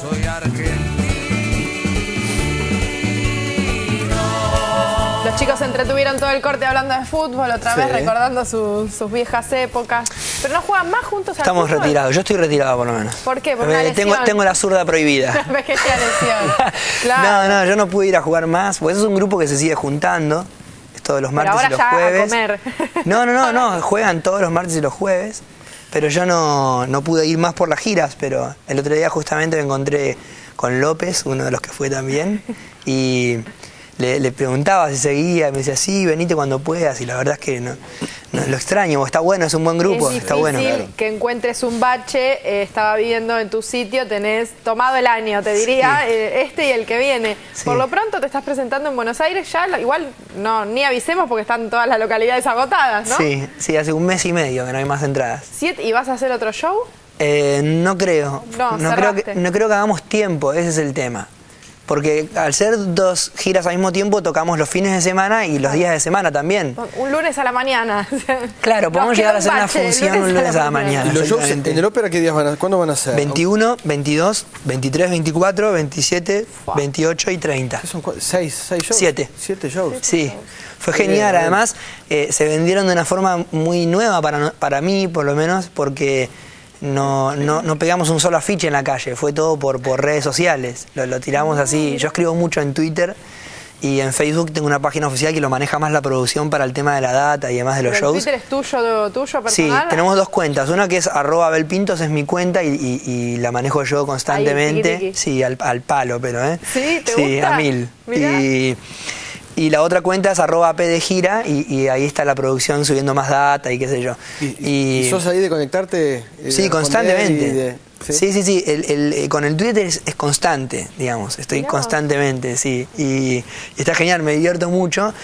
soy argentino. Los chicos se entretuvieron todo el corte hablando de fútbol, otra vez recordando sus viejas épocas. Pero no juegan más juntos. Estamos retirados, yo estoy retirado por lo menos. ¿Por qué? Porque tengo la zurda prohibida. Claro. No, no, yo no pude ir a jugar más, porque eso es un grupo que se sigue juntando. Todos los martes y los jueves. A comer. No, juegan todos los martes y los jueves, pero yo no pude ir más por las giras, pero el otro día justamente me encontré con López, uno de los que fue también, y le preguntaba si seguía, me decía, sí, venite cuando puedas, y la verdad es que no lo extraño, está bueno, es un buen grupo, está bueno. Claro. Que encuentres un bache, estaba viendo en tu sitio, tenés tomado el año, te diría, este y el que viene. Sí. Por lo pronto te estás presentando en Buenos Aires, ya igual ni avisemos porque están todas las localidades agotadas, ¿no? Sí, sí, hace un mes y medio que no hay más entradas. ¿Y vas a hacer otro show? No creo. No creo que hagamos tiempo, ese es el tema. Porque al ser dos giras al mismo tiempo, tocamos los fines de semana y los días de semana también. Un lunes a la mañana. Claro, podemos llegar a hacer una función un lunes a la mañana. ¿Y los shows en el ópera qué días cuándo van a ser? 21, 22, 23, 24, 27, 28 y 30. ¿Qué son? ¿6 shows? 7. ¿7 shows? Sí. Fue genial. Además, se vendieron de una forma muy nueva para mí, por lo menos, porque... No pegamos un solo afiche en la calle, fue todo por redes sociales, lo tiramos así. Yo escribo mucho en Twitter y en Facebook tengo una página oficial que lo maneja más la producción para el tema de la data y demás de los shows. ¿Twitter es tuyo personal? Sí, tenemos dos cuentas, una que es @abelpintos, es mi cuenta y la manejo yo constantemente. Ahí, sí, al palo, pero ¿Sí? ¿Te gusta? Sí, a mil. Mirá. Y la otra cuenta es @pdegira y ahí está la producción subiendo más data y qué sé yo. ¿Y sos ahí de conectarte? Sí, constantemente. Sí. Con el Twitter es constante, digamos. Estoy constantemente, sí. Y está genial, me divierto mucho.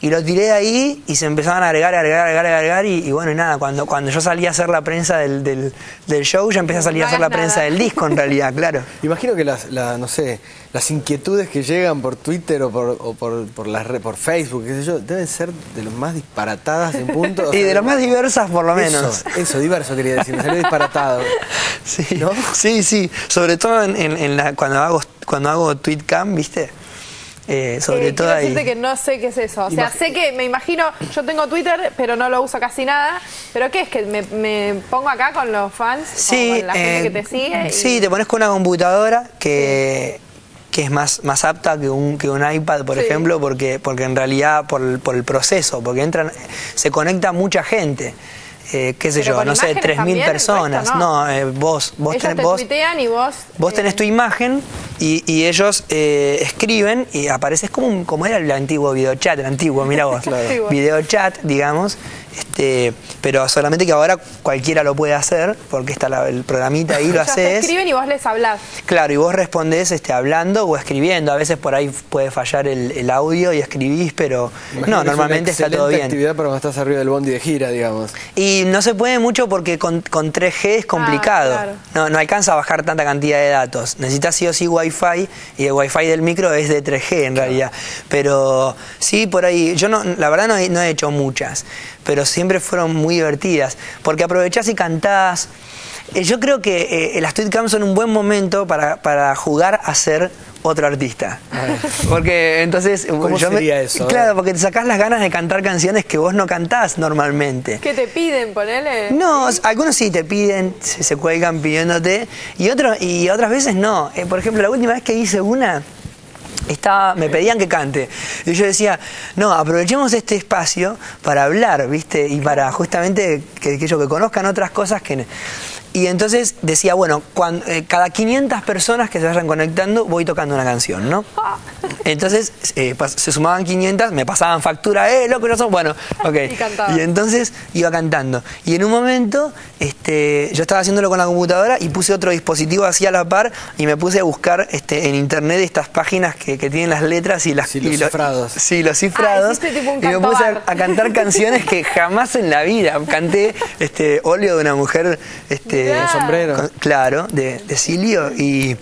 Y lo tiré de ahí y se empezaban a agregar. Y bueno, y nada, cuando yo salí a hacer la prensa del show, ya empecé a salir a hacer la prensa del disco, en realidad, claro. Imagino que las inquietudes que llegan por Twitter o por Facebook, qué sé yo, deben ser de las más disparatadas en punto. Y de las más diversas, por lo menos. Eso, diverso quería decir, me salió disparatado. Sí, ¿no? Sí. Sobre todo cuando hago TweetCam, ¿viste? Sobre todo ahí. Que no sé qué es eso. O sea, sé que me imagino, yo tengo Twitter, pero no lo uso casi nada. ¿Pero qué es? ¿Que me pongo acá con los fans? Sí, con la gente que te sigue. Sí, te pones con una computadora que es más apta que un iPad, por ejemplo, porque en realidad por el proceso, porque se conecta mucha gente. Qué sé yo, no sé, 3.000 personas. No, vos ellos tenés, tuitean y vos... Vos tenés tu imagen y ellos escriben y apareces como era el antiguo videochat, mirá vos, claro. Videochat, digamos, pero solamente que ahora cualquiera lo puede hacer, porque está el programita ahí, lo haces. Escriben y vos les hablás. Claro, y vos respondés hablando o escribiendo. A veces por ahí puede fallar el audio y escribís, pero no, normalmente está todo bien. Es una actividad para cuando estás arriba del bondi de gira, digamos. Y no se puede mucho porque con 3G es complicado. Claro. No alcanza a bajar tanta cantidad de datos. Necesitas sí o sí Wi-Fi, y el Wi-Fi del micro es de 3G en realidad. Pero sí, por ahí, yo la verdad no he hecho muchas, pero siempre fueron muy divertidas, porque aprovechás y cantás. Yo creo que las TweetCams son un buen momento para jugar a ser otro artista. Porque entonces... ¿Cómo sería eso? Claro, porque te sacás las ganas de cantar canciones que vos no cantás normalmente. ¿Qué te piden, ponele? No, algunos sí te piden, se cuelgan pidiéndote, y otras veces no. Por ejemplo, la última vez que hice una... me pedían que cante y yo decía, no, aprovechemos este espacio para hablar, ¿viste? Y para justamente que conozcan otras cosas que... Y entonces decía, bueno, cada 500 personas que se vayan conectando voy tocando una canción, ¿no? Entonces se sumaban 500, me pasaban factura, loco, yo soy... Bueno, ok. Y entonces iba cantando. Y en un momento yo estaba haciéndolo con la computadora y puse otro dispositivo así a la par y me puse a buscar en internet estas páginas que tienen las letras y las... Sí, los cifrados. Sí, los cifrados. Y me puse a cantar canciones que jamás en la vida canté. Óleo de una mujer... un sombrero. Claro, de Silvio, y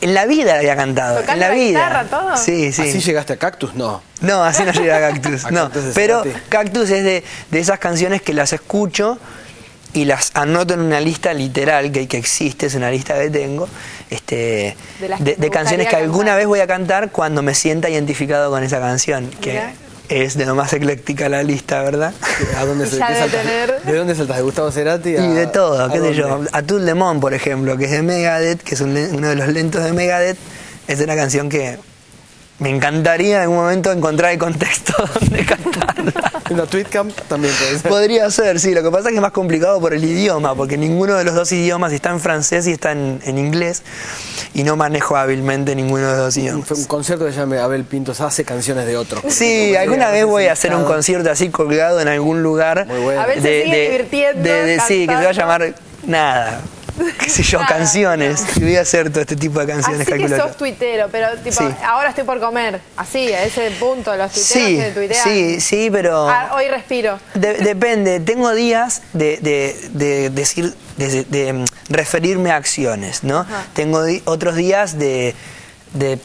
en la vida la había cantado. ¿Tocás en la guitarra, todo? Sí. ¿Así llegaste a Cactus? No. No, así no llegué a Cactus. No. Pero Cactus es de esas canciones que las escucho y las anoto en una lista literal que existe, es una lista que tengo, de canciones que alguna vez voy a cantar cuando me sienta identificado con esa canción. Que es de lo más ecléctica la lista, ¿verdad? ¿A dónde ¿De dónde saltas? ¿De Gustavo Cerati? Y de todo, qué sé yo. A Toullemont, por ejemplo, que es de Megadeth, que es uno de los lentos de Megadeth. Es una canción que me encantaría en algún momento encontrar el contexto donde cantarla. En la TweetCam también puede ser. Podría ser, sí. Lo que pasa es que es más complicado por el idioma, porque ninguno de los dos idiomas está en francés y está en inglés, y no manejo hábilmente ninguno de los dos idiomas. Fue un concierto que se llama Abel Pintos hace canciones de otro. Sí, alguna vez voy a hacer un concierto así colgado en algún lugar. Muy bueno. A veces sigue divirtiendo. Sí, que se va a llamar nada. Qué sé yo, canciones. Y voy a hacer todo este tipo de canciones. Así que sos tuitero, pero tipo, sí. Ahora estoy por comer. Así, a ese punto, los tuiteros que tuitean. Sí, sí, pero... Ah, hoy respiro. Depende, tengo días de referirme a acciones, ¿no? Ajá. Tengo otros días de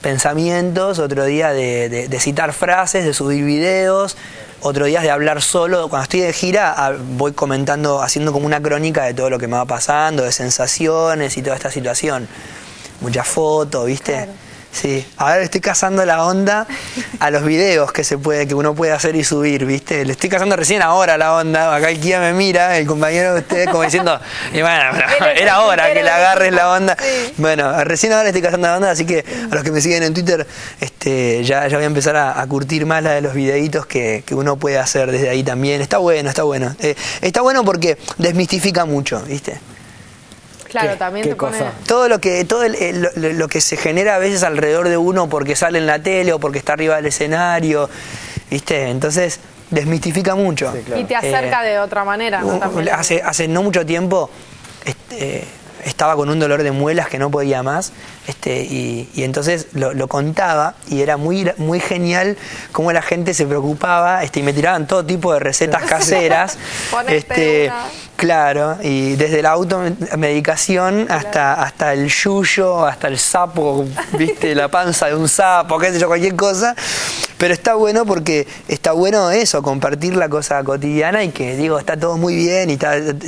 pensamientos, otro día de citar frases, de subir videos... Otro día es de hablar solo. Cuando estoy de gira voy comentando, haciendo como una crónica de todo lo que me va pasando, de sensaciones y toda esta situación. Muchas fotos, ¿viste? Claro. Sí. Ahora estoy cazando la onda a los videos que uno puede hacer y subir, ¿viste? Le estoy cazando recién ahora la onda. Acá el guía me mira, el compañero de ustedes, como diciendo, y bueno, era hora que le agarres la onda. Sí. Bueno, recién ahora estoy cazando la onda, así que a los que me siguen en Twitter, ya voy a empezar a curtir más la de los videitos que uno puede hacer desde ahí también. Está bueno, está bueno. Está bueno porque desmistifica mucho, ¿viste? Claro, también te pone... Todo lo que se genera a veces alrededor de uno porque sale en la tele o porque está arriba del escenario, ¿viste? Entonces, desmistifica mucho. Sí, claro. Y te acerca de otra manera. Hace no mucho tiempo estaba con un dolor de muelas que no podía más, y entonces lo contaba y era muy, muy genial cómo la gente se preocupaba, y me tiraban todo tipo de recetas caseras. Claro, y desde la automedicación hasta el yuyo, hasta el sapo, ¿viste? La panza de un sapo, qué sé yo, cualquier cosa. Pero está bueno porque está bueno eso, compartir la cosa cotidiana y que, digo, está todo muy bien y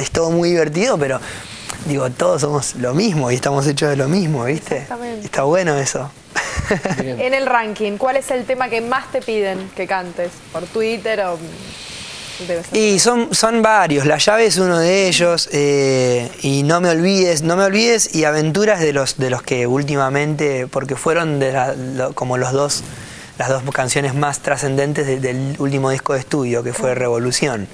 es todo muy divertido, pero... Digo, todos somos lo mismo y estamos hechos de lo mismo, ¿viste? Exactamente. Está bueno eso. En el ranking, ¿cuál es el tema que más te piden que cantes? ¿Por Twitter o...? Y son varios. La llave es uno de ellos. Y no me olvides y aventuras de los que últimamente, porque fueron como las dos canciones más trascendentes del último disco de estudio, que fue Revolución.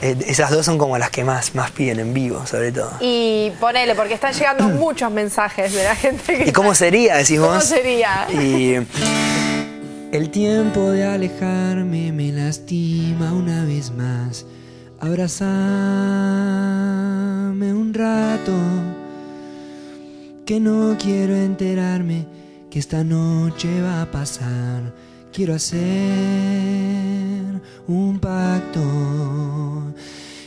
Esas dos son como las que más piden en vivo, sobre todo. Y ponele, porque están llegando muchos mensajes de la gente que... ¿Y cómo sería, decís vos? ¿Cómo sería? Y... El tiempo de alejarme me lastima una vez más. Abrazame un rato, que no quiero enterarme que esta noche va a pasar. Quiero hacer un pacto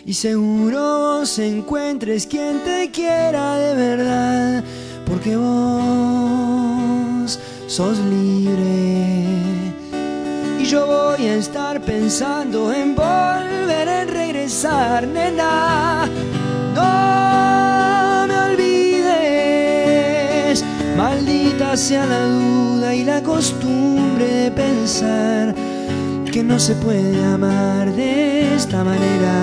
y seguro vos encuentres quien te quiera de verdad, porque vos sos libre y yo voy a estar pensando en volver, en regresar, nena. No me olvides, maldita sea la duda y la costumbre de pensar que no se puede amar de esta manera.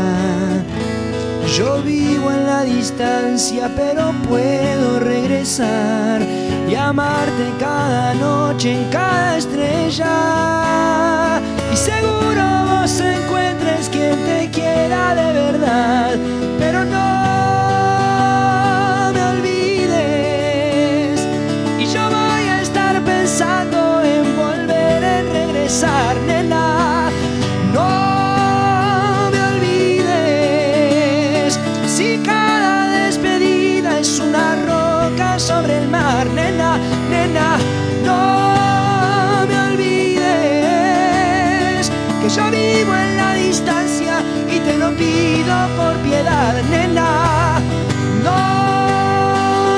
Yo vivo en la distancia, pero puedo regresar y amarte cada noche, en cada estrella. Y seguro vos encuentres quien te quiera de verdad, pero no me olvides. Y yo voy a estar pensando en volver, en regresar, nena. No me olvides. Si cada despedida es una roca sobre el mar, nena, nena, no me olvides, que yo vivo en la distancia y te lo pido por piedad, nena. No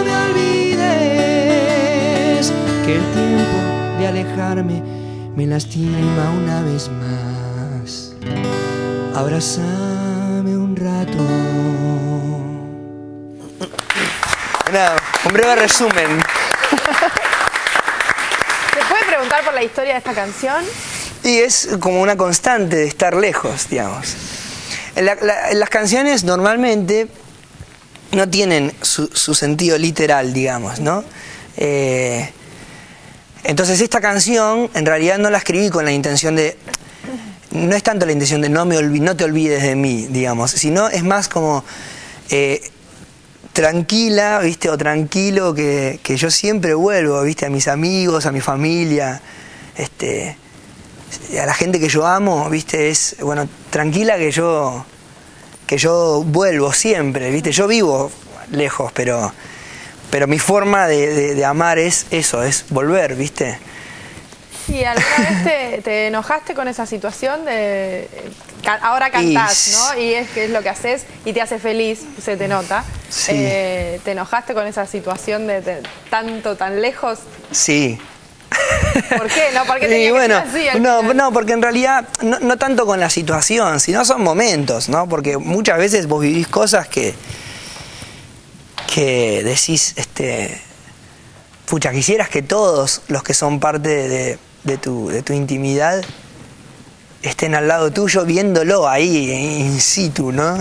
me olvides, que el tiempo de alejarme me lastima una vez más. Abrázame un rato. Nada, un breve resumen. ¿Se puede preguntar por la historia de esta canción? Y es como una constante de estar lejos, digamos. Las canciones normalmente no tienen su sentido literal, digamos, ¿no? Entonces esta canción en realidad no la escribí con la intención de... No es tanto la intención de no te olvides de mí, digamos, sino es más como... tranquila, ¿viste? O tranquilo que yo siempre vuelvo, ¿viste? A mis amigos, a mi familia, a la gente que yo amo, ¿viste? Es, bueno, tranquila que yo vuelvo siempre, ¿viste? Yo vivo lejos, pero mi forma de amar es eso, es volver, ¿viste? ¿Y alguna vez te enojaste con esa situación de... Ahora cantás, ¿no? Y es que es lo que haces y te hace feliz, se te nota. Sí. ¿Te enojaste con esa situación de tanto, tan lejos? Sí. ¿Por qué? No, porque tenía que ser así, no, porque en realidad no tanto con la situación, sino son momentos, ¿no? Porque muchas veces vos vivís cosas que decís, pucha, quisieras que todos los que son parte de tu intimidad estén al lado tuyo viéndolo ahí, in situ, ¿no?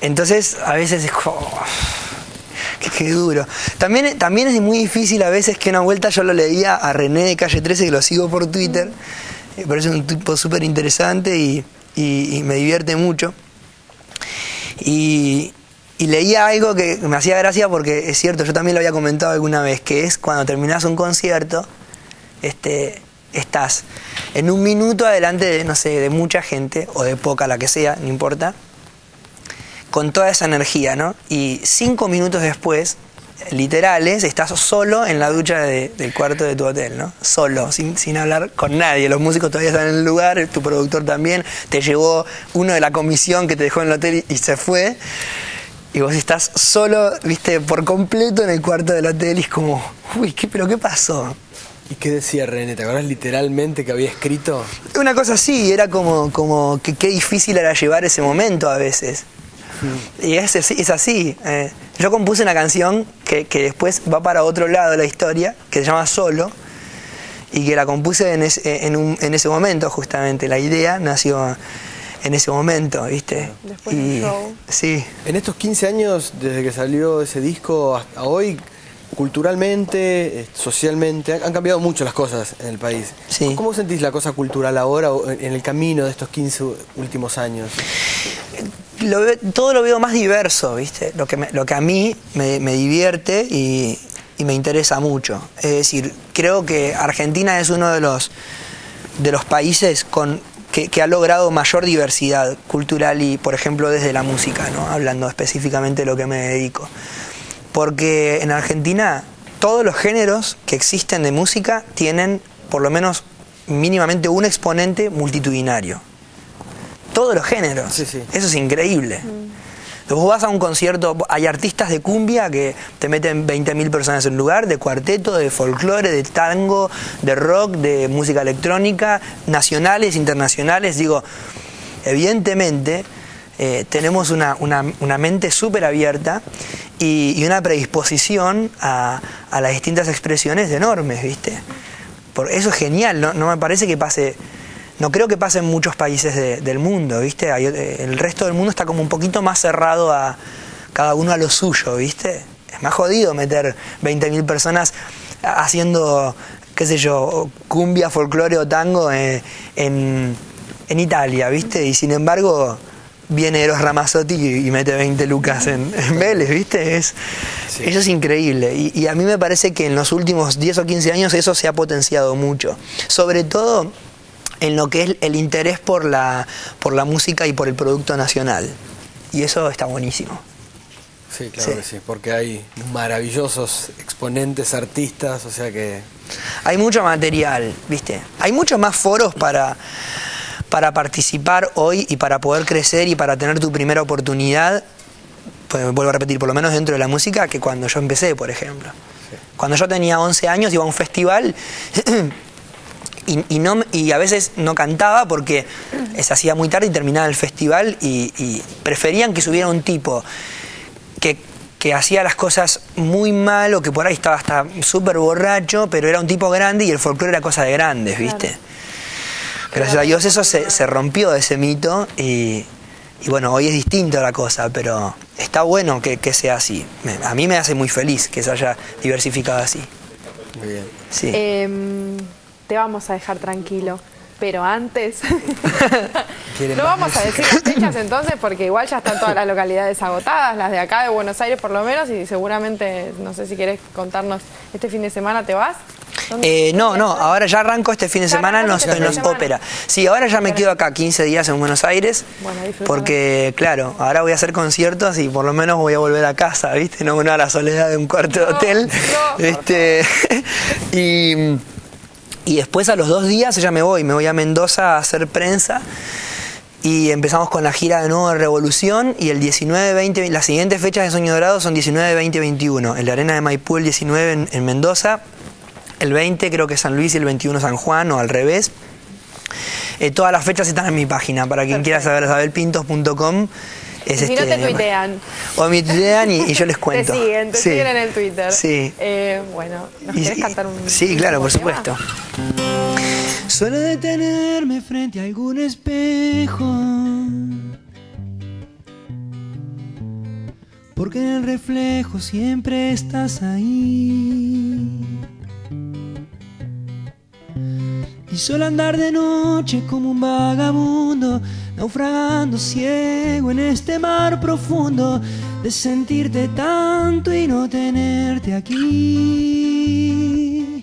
Entonces, a veces es como... Qué duro. También es muy difícil a veces que una vuelta yo lo leía a René de Calle 13, que lo sigo por Twitter. Me parece un tipo súper interesante y me divierte mucho. Y leía algo que me hacía gracia porque es cierto, yo también lo había comentado alguna vez, que es cuando terminás un concierto, estás en un minuto adelante de, no sé, de mucha gente, o de poca, la que sea, no importa, con toda esa energía, ¿no? Y 5 minutos después, literales, estás solo en la ducha del cuarto de tu hotel, ¿no? Solo, sin hablar con nadie. Los músicos todavía están en el lugar, tu productor también, te llevó uno de la comisión que te dejó en el hotel y se fue. Y vos estás solo, viste, por completo en el cuarto del hotel y es como, uy, ¿pero qué pasó? ¿Y qué decía René? ¿Te acordás literalmente que había escrito? Una cosa así, era como que qué difícil era llevar ese momento a veces. Sí. Y es así. Yo compuse una canción que después va para otro lado de la historia, que se llama Solo, y que la compuse en ese momento justamente. La idea nació en ese momento, ¿viste? Después del show. Sí. En estos 15 años, desde que salió ese disco hasta hoy... Culturalmente, socialmente, han cambiado mucho las cosas en el país. Sí. ¿Cómo sentís la cosa cultural ahora o en el camino de estos 15 últimos años? Todo lo veo más diverso, ¿viste? Lo que a mí me divierte y me interesa mucho. Es decir, creo que Argentina es uno de los países que ha logrado mayor diversidad cultural y, por ejemplo, desde la música, ¿no? Hablando específicamente de lo que me dedico. Porque en Argentina todos los géneros que existen de música tienen por lo menos mínimamente un exponente multitudinario. Todos los géneros. Sí, sí. Eso es increíble. Mm. Vos vas a un concierto, hay artistas de cumbia que te meten 20.000 personas en un lugar, de cuarteto, de folclore, de tango, de rock, de música electrónica, nacionales, internacionales. Digo, evidentemente... tenemos una mente súper abierta y una predisposición a las distintas expresiones enormes, ¿viste? Por eso es genial, no me parece que pase, no creo que pase en muchos países del mundo, ¿viste? El resto del mundo está como un poquito más cerrado a cada uno a lo suyo, ¿viste? Es más jodido meter 20.000 personas haciendo, qué sé yo, cumbia, folclore o tango en Italia, ¿viste? Y sin embargo... Viene Eros Ramazzotti y mete 20 lucas en Vélez, ¿viste? Sí. Eso es increíble. Y a mí me parece que en los últimos 10 o 15 años eso se ha potenciado mucho. Sobre todo en lo que es el interés por la música y por el producto nacional. Y eso está buenísimo. Sí, claro sí. Que sí, porque hay maravillosos exponentes, artistas, o sea que... Hay mucho material, ¿viste? Hay muchos más foros para participar hoy y para poder crecer y para tener tu primera oportunidad, pues vuelvo a repetir, por lo menos dentro de la música, que cuando yo empecé, por ejemplo. Sí. Cuando yo tenía 11 años iba a un festival y a veces no cantaba porque se hacía muy tarde y terminaba el festival y preferían que subiera un tipo que que hacía las cosas muy mal o que por ahí estaba hasta súper borracho, pero era un tipo grande y el folclore era cosa de grandes, ¿viste? Claro. Gracias a Dios eso se rompió, ese mito, y bueno, hoy es distinta la cosa, pero está bueno que sea así. A mí me hace muy feliz que se haya diversificado así. Muy bien. Sí. Te vamos a dejar tranquilo, pero antes... No vamos a decir las fechas entonces, porque igual ya están todas las localidades agotadas, las de acá de Buenos Aires por lo menos, y seguramente, no sé si querés contarnos, este fin de semana te vas... No, ahora ya arranco este fin de semana en Ópera. Sí, ahora ya me quedo acá 15 días en Buenos Aires, porque claro, ahora voy a hacer conciertos y por lo menos voy a volver a casa, ¿viste? No a la soledad de un cuarto de hotel. Y después a los 2 días ya me voy a Mendoza a hacer prensa. Y empezamos con la gira de nuevo de Revolución, y el 19, 20, las siguientes fechas de Sueño Dorado son 19, 20, 21. En la Arena de Maipú el 19 en Mendoza. El 20 creo que San Luis y el 21 San Juan, o al revés. Todas las fechas están en mi página, para quien quiera saber, abelpintos.com. Si no te tuitean. O me tuitean y yo les cuento. Te siguen en el Twitter. Sí. Bueno, ¿nos querés cantar un...? Sí, claro, por supuesto. Suelo detenerme frente a algún espejo, porque en el reflejo siempre estás ahí. Y suelo andar de noche como un vagabundo, naufragando ciego en este mar profundo de sentirte tanto y no tenerte aquí.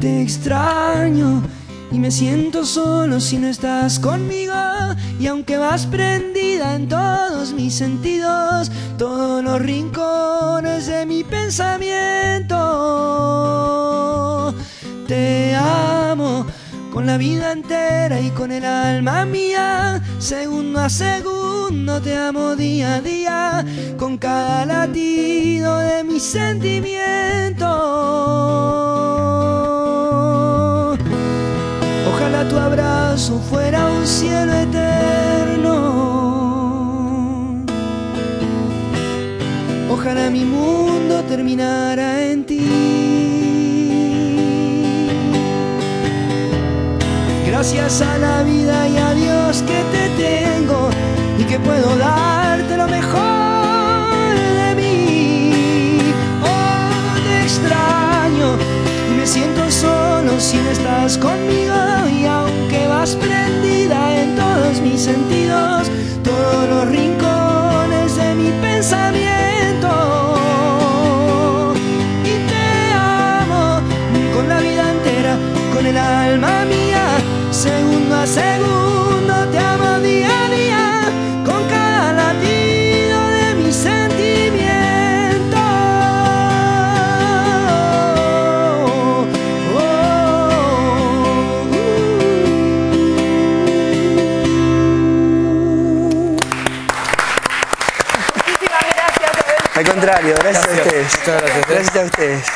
Te extraño y me siento solo si no estás conmigo, y aunque vas prendida en todos mis sentidos, todos los rincones de mi pensamiento. Te amo con la vida entera y con el alma mía, segundo a segundo te amo día a día, con cada latido de mi sentimiento. Ojalá tu abrazo fuera un cielo eterno, ojalá mi mundo terminara en ti. Gracias a la vida y a Dios que te tengo y que puedo darte lo mejor de mí. Oh, te extraño y me siento solo si no estás conmigo, y aunque vas prendida en todos mis sentidos, todos los rincones de mi pensamiento. Y te amo con la vida entera, con el alma mía, segundo a segundo te amo día a día, con cada latido de mi sentimiento. Muchísimas gracias. Al contrario, gracias a ustedes. Muchas gracias. Gracias a ustedes.